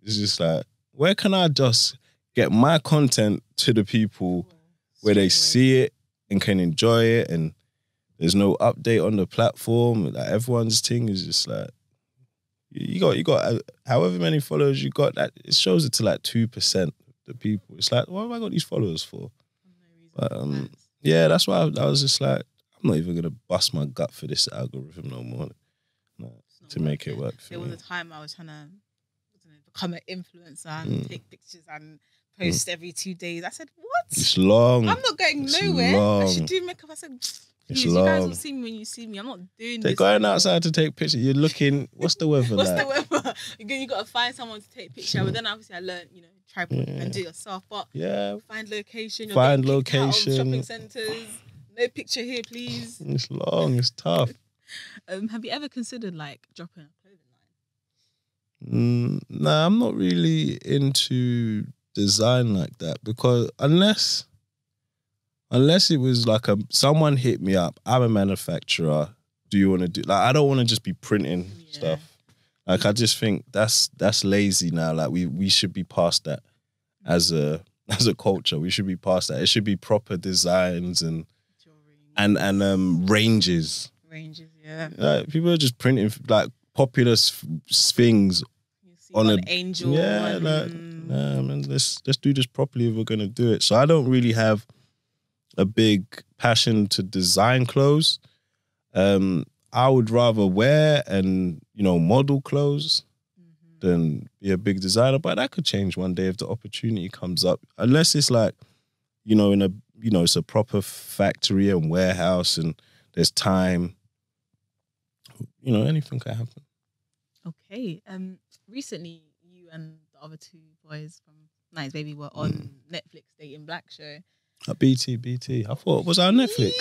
It's just like, where can I just get my content to the people oh, where they see it and can enjoy it? And there's no update on the platform. Like everyone's thing is just like. You got, you got uh, however many followers you got, that it shows it to like two percent of the people. It's like, what have I got these followers for? But, um, yeah, that's why I, I was just like, I'm not even going to bust my gut for this algorithm no more no, to make it work for me. There was a time I was trying to I don't know, become an influencer and mm. take pictures and post mm. every two days. I said, what? It's long. I'm not going it's nowhere. Long. I should do makeup. I said, It's you long. guys will see me when you see me. I'm not doing They're this. They're going anymore. outside to take pictures. You're looking, what's the weather what's like? What's the weather? Again, you got to find someone to take pictures. Sure. But then obviously I learned, you know, tripod yeah. and do it yourself. But yeah. find location. You're find location. Shopping centres. No picture here, please. It's long. It's tough. um, have you ever considered like dropping a clothing line? Mm, nah, I'm not really into design like that because unless... Unless it was like a someone hit me up. I'm a manufacturer. Do you want to do like I don't want to just be printing yeah. stuff. Like I just think that's that's lazy now. Like we we should be past that mm-hmm. as a as a culture. We should be past that. It should be proper designs and jewelry. and and um ranges. Ranges, yeah. Like people are just printing like popular things on an angel. Yeah, one. like nah, man. Let's let's do this properly if we're gonna do it. So I don't really have a big passion to design clothes. Um, I would rather wear and, you know, model clothes mm-hmm. than be a big designer. But that could change one day if the opportunity comes up. Unless it's like, you know, in a you know, it's a proper factory and warehouse and there's time. You know, anything can happen. Okay. Um, recently, you and the other two boys from nineties Baby were on mm. Netflix Dating Black show. Uh, B T, B T. I thought it was our Netflix.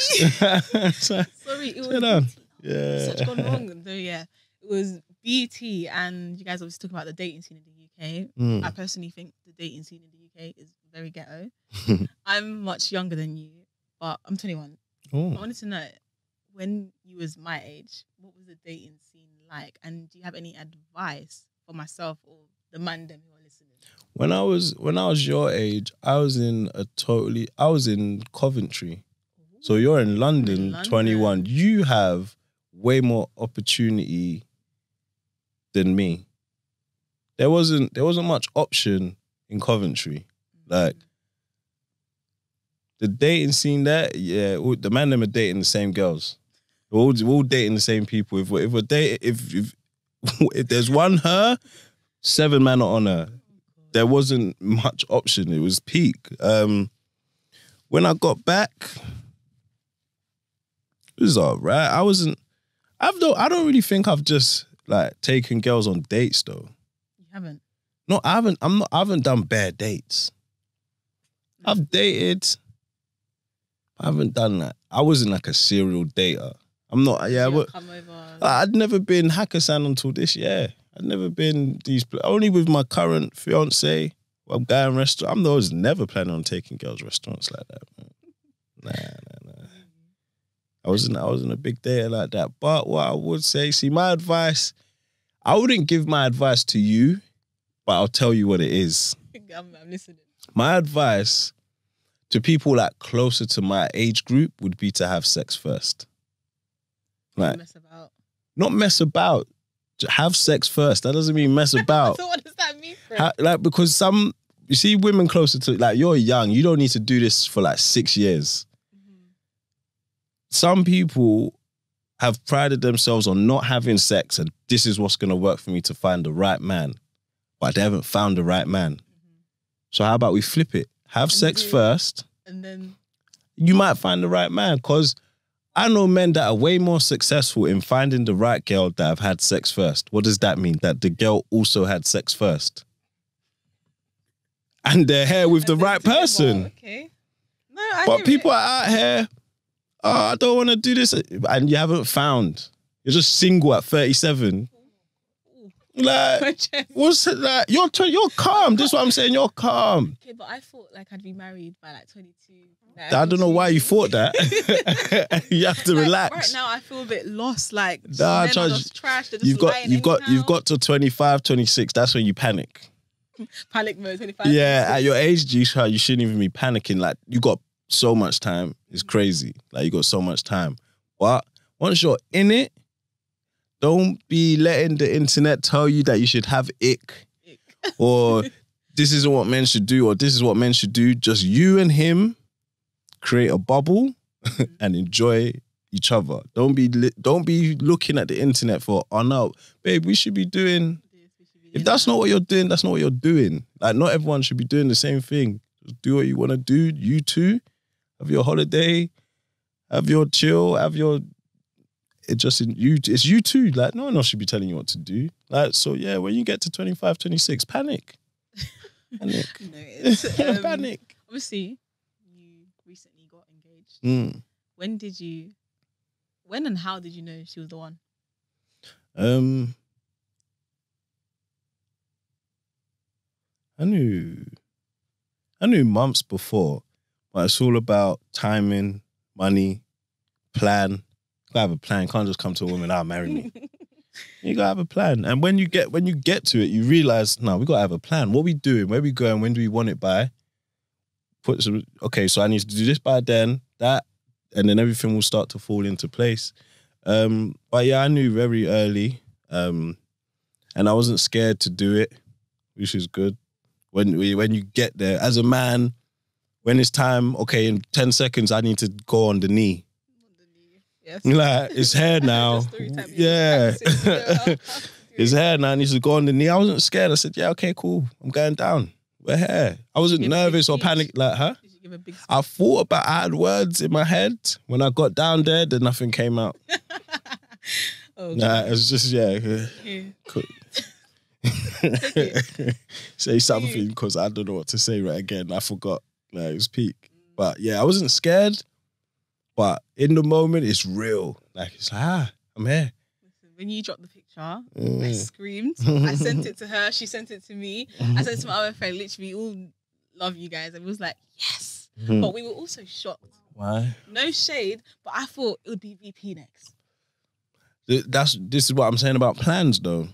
so, Sorry, it was down. Yeah. Such gone wrong. So yeah, it was B T, and you guys always talk about the dating scene in the U K. Mm. I personally think the dating scene in the U K is very ghetto. I'm much younger than you, but I'm twenty-one. Ooh. I wanted to know, when you was my age, what was the dating scene like? And do you have any advice for myself or the man them who are listening? When I was when I was your age, I was in a totally I was in Coventry. Ooh. So you're in London, in London, twenty-one. You have way more opportunity than me. There wasn't there wasn't much option in Coventry. Mm-hmm. Like the dating scene there, yeah, all, the man them are dating the same girls. We're all, we're all dating the same people. If we're, if we're dating, if, if if there's one her, seven men are on her. There wasn't much option. It was peak. Um, when I got back, it was all right. I wasn't. I've don't. I don't really think I've just like taken girls on dates though. You haven't. No, I haven't. I'm not. I haven't done bare dates. No. I've dated. I haven't done that. I wasn't like a serial dater. I'm not, yeah, but I'd never been Hakkasan until this year. I'd never been these, only with my current fiance, I'm going restaurant. I'm always never planning on taking girls restaurants like that, man. Nah, nah, nah. I wasn't, I wasn't a big dater like that. But what I would say, see, my advice, I wouldn't give my advice to you, but I'll tell you what it is. I'm, I'm listening. My advice to people like closer to my age group would be to have sex first. Like, mess about. Not mess about. Have sex first. That doesn't mean mess about. So what does that mean, Fred? How, like, because some, you see, women closer to, like, you're young. You don't need to do this for like six years. Mm-hmm. Some people have prided themselves on not having sex, and this is what's going to work for me to find the right man. But they haven't found the right man. Mm-hmm. So how about we flip it? Have and sex do, first. And then you might find the right man, because I know men that are way more successful in finding the right girl that have had sex first. What does that mean? That the girl also had sex first. And they're here with the right person. Okay. No, I but people it. are out here, oh, I don't want to do this. And you haven't found. You're just single at thirty-seven. Like, what's it like? You're, you're calm. This is what I'm saying. You're calm. Okay, but I thought like I'd be married by like twenty-two. Like, I don't know why you thought that. You have to like, relax. Right now, I feel a bit lost. Like, nah, just trash. Just you've got, you've got, now. you've got to twenty-five, twenty-six. That's when you panic. Panic mode. twenty-five. Yeah, twenty-six. At your age, G-Sha, you shouldn't even be panicking. Like, you got so much time. It's crazy. Like, you got so much time. But once you're in it, don't be letting the internet tell you that you should have ick, ick. or this isn't what men should do, or this is what men should do. Just you and him create a bubble mm-hmm. and enjoy each other. Don't be don't be looking at the internet for, oh no, babe, we should be doing. We should be if that's that. not what you're doing, that's not what you're doing. Like, not everyone should be doing the same thing. Just do what you want to do. You too. Have your holiday. Have your chill. Have your. It just in you, it's you too. Like, no one else should be telling you what to do. Like, so yeah, when you get to twenty-five, twenty-six, panic. Panic. No, it's, um, panic. Obviously, you recently got engaged. Mm. When did you, when and how did you know she was the one? Um, I knew, I knew months before, but it's all about timing, money, plan. You gotta have a plan. Can't just come to a woman, I'll marry me. You gotta have a plan. And when you get when you get to it, you realise, no, we gotta have a plan. What are we doing? Where are we going? When do we want it by? Put some, okay, so I need to do this by then, that, and then everything will start to fall into place. Um, but yeah, I knew very early. Um, and I wasn't scared to do it, which is good. When we when you get there, as a man, when it's time, okay, in ten seconds I need to go on the knee. Yes. Like, it's hair now. Yeah. It's hair now. I need to go on the knee. I wasn't scared. I said, yeah, okay, cool. I'm going down. We're here. I wasn't nervous or panicked. Like, huh? Give a big speech. I thought about, I had words in my head. When I got down there, then nothing came out. Oh, nah, it was just, yeah. yeah. Cool. Say something because I don't know what to say right again. I forgot. No, it was peak. But yeah, I wasn't scared. But in the moment, it's real. Like, it's like, ah, I'm here. Listen, when you dropped the picture, mm. I screamed. I sent it to her. She sent it to me. I sent it to my other friend. Literally, we all love you guys. And we was like, yes. Mm. But we were also shocked. Why? No shade, but I thought it would be V P next. That's, this is what I'm saying about plans, though.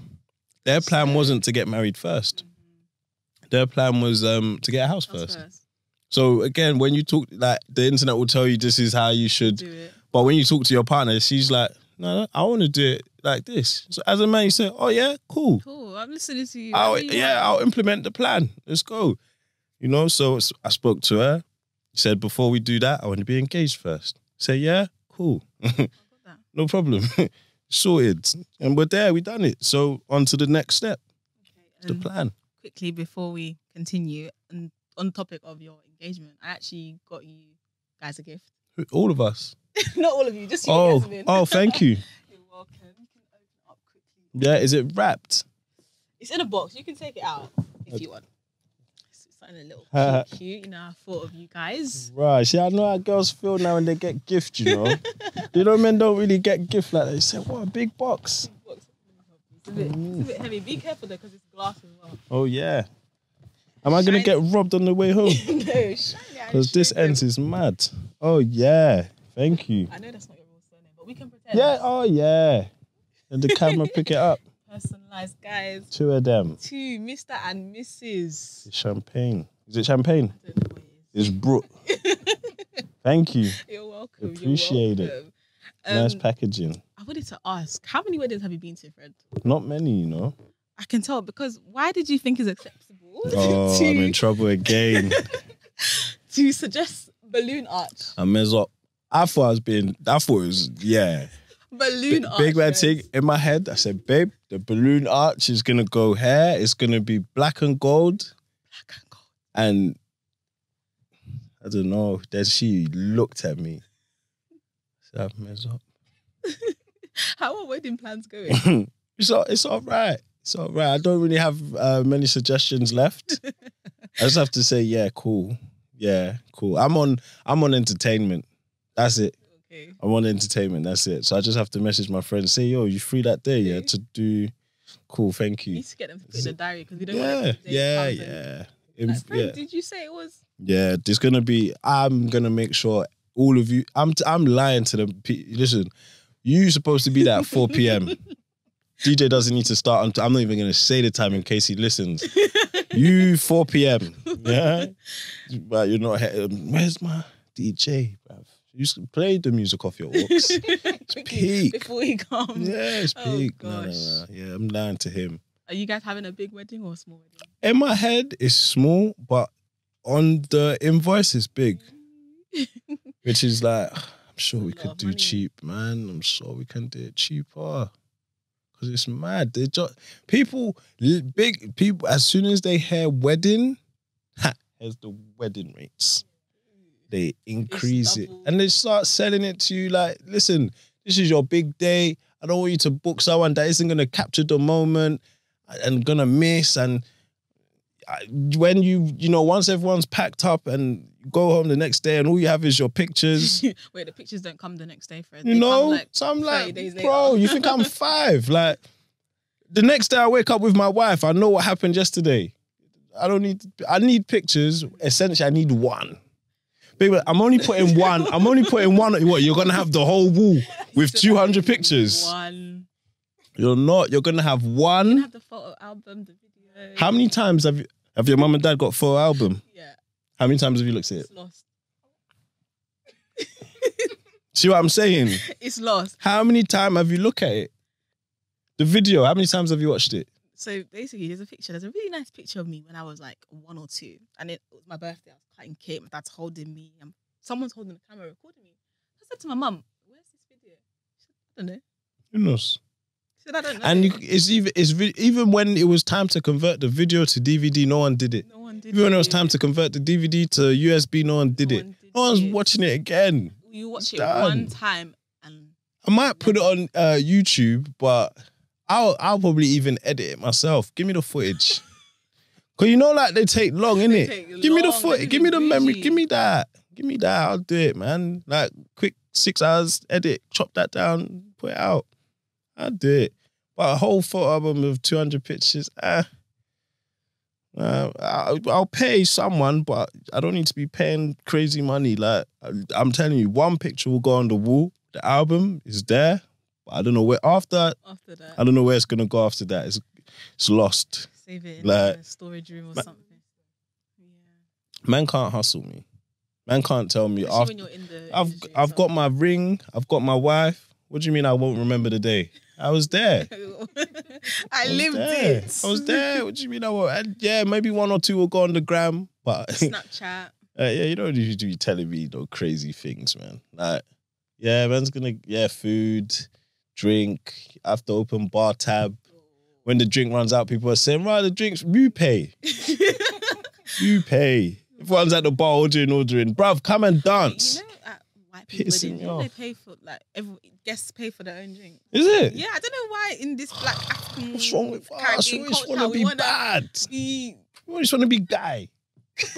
Their plan wasn't to get married first. Mm-hmm. Their plan was um, to get a house, house first. first. So again, when you talk, like the internet will tell you this is how you should do it. But when you talk to your partner, she's like, no, no, I want to do it like this. So as a man, you say, oh yeah, cool. Cool, I'm listening to you. I'll, yeah, I'll implement the plan. Let's go. You know, so I spoke to her. She said, before we do that, I want to be engaged first. Say, yeah, cool. No problem. Sorted, and we're there, we've done it. So on to the next step. Okay, um, the plan. Quickly before we continue, and on the topic of your engagement, I actually got you guys a gift. All of us. Not all of you, just you. Oh, guys oh, thank you. You're welcome. You can open it up quickly. Yeah, is it wrapped? It's in a box. You can take it out if you want. It's something a little uh, cute, you know. I thought of you guys. Right, see, I know how girls feel now when they get gift, you know. You know, men don't really get gift like that. They say, what a big box. Big box. It's, a bit, mm. it's a bit heavy. Be careful though, because it's glass as well. Oh, yeah. Am I going to get robbed on the way home? No, because this ends is mad. Oh, yeah. Thank you. I know that's not your real surname, but we can pretend. Yeah, oh, yeah. And the camera pick it up. Personalised, guys. Two of them. Two, Mister and Missus Champagne. Is it champagne? I don't know what it is. It's Brooke. Thank you. You're welcome. Appreciate You're welcome. it. Um, nice packaging. I wanted to ask, how many weddings have you been to, Fred? Not many, you know. I can tell, because why did you think it's acceptable? Oh, to... I'm in trouble again. To suggest balloon arch. I mess up. I thought I was being, I thought it was, yeah. Balloon B arch. Big red thing in my head. I said, babe, the balloon arch is going to go here. It's going to be black and gold. Black and gold. And I don't know, then she looked at me. I've messed up. How are wedding plans going? it's all, it's all right. It's all right. I don't really have uh, many suggestions left. I just have to say, yeah, cool. Yeah, cool. I'm on. I'm on entertainment. That's it. Okay. I'm on entertainment. That's it. So I just have to message my friends. Say, yo, you free that day? Okay. Yeah, to do. Cool. Thank you. You need to get them to put in the diary because we don't. Yeah, want yeah, yeah. In, like, friend, yeah. Did you say it was? Yeah, there's gonna be. I'm gonna make sure. All of you, I'm I'm lying to them. Listen, you supposed to be there at four p m D J doesn't need to start. I'm, I'm not even going to say the time in case he listens. You four p m Yeah, but you're not. Where's my D J, bruv? You play the music off your walks. It's peak before he comes. Yeah, it's oh, peak. No, no, no. Yeah, I'm lying to him. Are you guys having a big wedding or a small wedding? In my head, it's small, but on the invoice, it's big. Which is like, I'm sure we could do money. cheap, man. I'm sure we can do it cheaper. Because it's mad. They just, people, big people, as soon as they hear wedding, ha, here's the wedding rates. They increase it. And they start selling it to you like, listen, this is your big day. I don't want you to book someone that isn't going to capture the moment and going to miss. And when you, you know, once everyone's packed up and go home the next day and all you have is your pictures. Wait, the pictures don't come the next day, Fred. You they know? Like so I'm like, bro, you think I'm five? Like, the next day I wake up with my wife, I know what happened yesterday. I don't need, I need pictures. Essentially, I need one. Baby, I'm only putting one. I'm only putting one. What, you're going to have the whole wall with two hundred pictures? One. You're not. You're going to have one. You're going to have the photo album, the video. How many times have, you, have your mum and dad got photo album? Yeah. How many times have you looked at it? It's lost. See what I'm saying? It's lost. How many times have you looked at it? The video, how many times have you watched it? So basically, there's a picture. There's a really nice picture of me when I was like one or two. And it was my birthday. I was quite in Cape. My dad's holding me. And someone's holding the camera recording me. I said to my mum, where's this video? She said, I don't know. Who knows? She said, I don't know. And you, it's, even, it's even when it was time to convert the video to D V D, no one did it. No one one did. Even when it was time to convert the D V D to U S B, no one did it. No one's watching it again. You watch it one time, and I might put it on uh, YouTube, but I'll I'll probably even edit it myself. Give me the footage. Cause you know, like they take long, innit? Give me the footage. Give me the memory. Give me that. Give me that. I'll do it, man. Like quick six hours edit, chop that down, put it out. I'll do it. But a whole photo album of two hundred pictures, ah. Uh, I, I'll pay someone, but I don't need to be paying crazy money. Like I, I'm telling you, one picture will go on the wall. The album is there, but I don't know where after. After that, I don't know where it's gonna go after that. It's it's lost. Save it in like, a storage room or man, something. Yeah. Man can't hustle me. Man can't tell me. After, when you're in the I've industry, I've so. got my ring. I've got my wife. What do you mean I won't remember the day? I was there. I, I was lived there. it. I was there. What do you mean I won't? Yeah, maybe one or two will go on the gram, but Snapchat. Uh, yeah, you don't need to be telling me no crazy things, man. Like, yeah, man's gonna yeah, food, drink. I have to open bar tab. When the drink runs out, people are saying, right, the drinks, you pay. You pay. Everyone's at the bar ordering, ordering. Bruv, come and dance. You know, uh, white people, they, you know, they pay for, like, every, guests pay for their own drink. Is it? Yeah, I don't know why in this black like, African what's wrong with us? We just want to be bad. Be... We just want to be guy.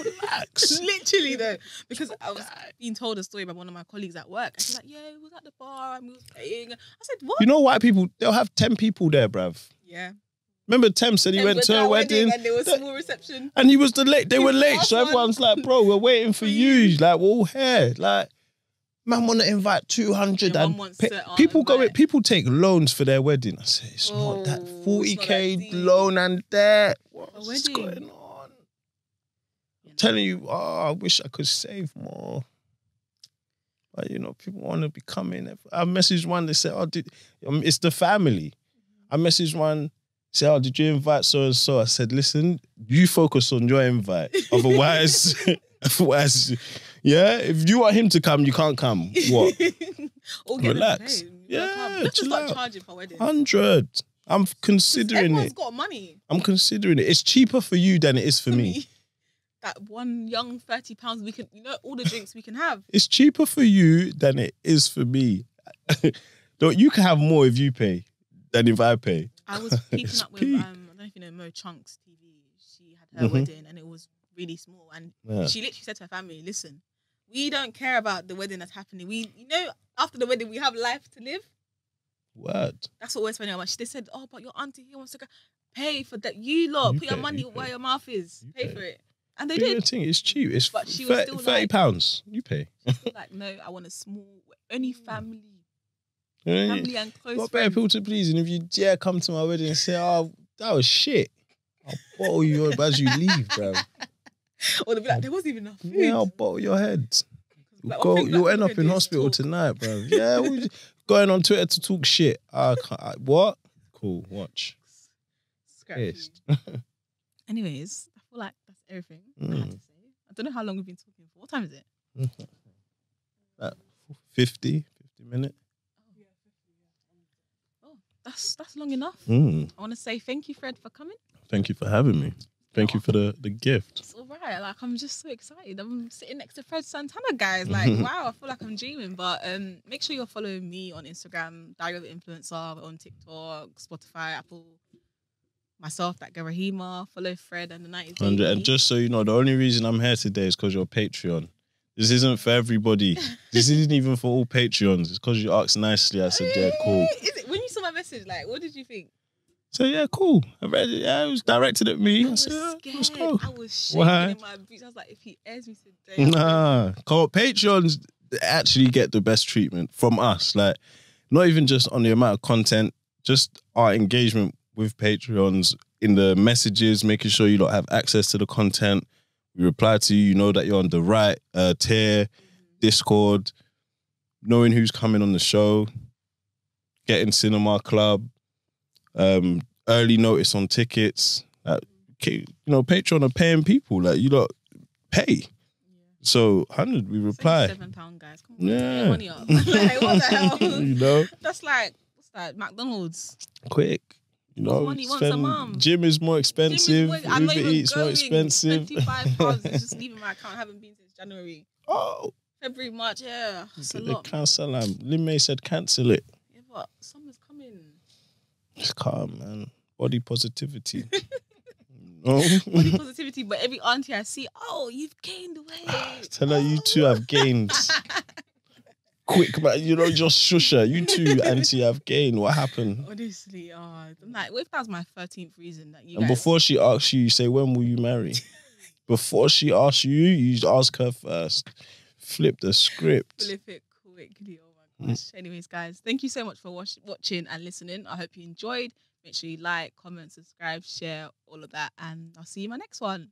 Relax. Literally though, because I was being told a story by one of my colleagues at work. I was like, yeah, we was at the bar and we was playing. I said, what? You know white people, they'll have ten people there, bruv. Yeah. Remember Tem said he and went to a wedding, wedding and there was a small reception. And he was the late they were late. So everyone's like, bro, we're waiting for you. Like we're all here. Like man want to invite two hundred yeah, and pe people go. It, people take loans for their wedding. I say it's oh, not that forty K loan and debt. What's going on? I'm telling you, oh, I wish I could save more. But you know, people want to be coming. I messaged one. They said, oh, dude, it's the family. I messaged one. Say, oh, did you invite so and so? I said, listen, you focus on your invite. Otherwise. Otherwise, yeah, if you want him to come, you can't come. What? Or get relax. Yeah, let's just start charging for weddings. Hundred. I'm considering everyone's it. Everyone's got money. I'm considering it. It's cheaper for you than it is for, for me. me. That one young thirty pounds we can, you know, all the drinks we can have. It's cheaper for you than it is for me. Don't you can have more if you pay than if I pay. I was keeping up with peak. um, I don't know if you know Mo Chunk's T V. She had her mm-hmm. wedding and it was really small, and yeah. she literally said to her family, listen, we don't care about the wedding that's happening. We, you know, after the wedding, we have life to live. What? That's what we're spending on. They said, oh, but your auntie here wants to go. Pay for that. You lot, you put pay, your money you where pay. your mouth is. You pay, pay for it. And they do did. Thing. It's cheap. It's but she was still thirty pounds. Like, you pay. Like, no, I want a small, only family. You know, family and close what better people to please. And if you dare yeah, come to my wedding and say, oh, that was shit, I'll bottle you up as you leave, bro. Or they'll be like, there wasn't even enough food. Yeah, I'll bottle your head. Like, Go, you'll like, end up in hospital talk. tonight, bro. Yeah, we going on Twitter to talk shit. I can't, I, what? Cool, watch. Anyways, I feel like that's everything mm. I had to say. I don't know how long we've been talking for. What time is it? Mm-hmm. About fifty, fifty minutes. Oh, oh that's, that's long enough. Mm. I want to say thank you, Fred, for coming. Thank you for having me. Thank you for the, the gift. It's all right. Like, I'm just so excited. I'm sitting next to Fred Santana, guys. Like, wow, I feel like I'm dreaming. But um, make sure you're following me on Instagram, Diary of an Influencer. We're on TikTok, Spotify, Apple. Myself, that girl Rahima. Follow Fred and the nineties Baby. And just so you know, the only reason I'm here today is because you're Patreon. This isn't for everybody. This isn't even for all Patreons. It's because you asked nicely. I said, yeah, cool. Is it, when you saw my message, like, what did you think? So yeah, cool. I read it. Yeah, it was directed at me. I was so, yeah, let's go. I was shaking Why? in my boots. I was like, if he airs me today. Nah. Cause Patreons actually get the best treatment from us. Like, not even just on the amount of content, just our engagement with Patreons in the messages, making sure you lot have access to the content. We reply to you, you know that you're on the right uh, tier, mm-hmm. Discord, knowing who's coming on the show, getting Cinema Club. Um, early notice on tickets. Uh, you know, Patreon are paying people. Like, you lot pay. Yeah. So, one hundred, we reply. seven pounds, guys. Come on, yeah. Get money up. Like, what the hell? You know? That's like, what's that? McDonald's. Quick. You know, money spend, once a month. Gym is more expensive. Is more, I'm Uber not even Eats going. More expensive. twenty-five pounds is just leaving my account. I haven't been since January. Oh. February, March, yeah. It's a lot. Cancel them. Lin May said cancel it. Yeah, but summer's coming. It's calm, man. Body positivity. No. Body positivity, but every auntie I see, oh, you've gained weight. Tell her oh. you two have gained. Quick, man, you know, just shush her. You two, auntie, have gained. What happened? Honestly, uh, I'm like, what if that was my thirteenth reason that you And guys... before she asks you, you say, when will you marry? Before she asks you, you ask her first. Flip the script. Flip it quickly. Oh my gosh. Mm. Anyways, guys, thank you so much for watch watching and listening. I hope you enjoyed. Make sure you like, comment, subscribe, share, all of that. And I'll see you in my next one.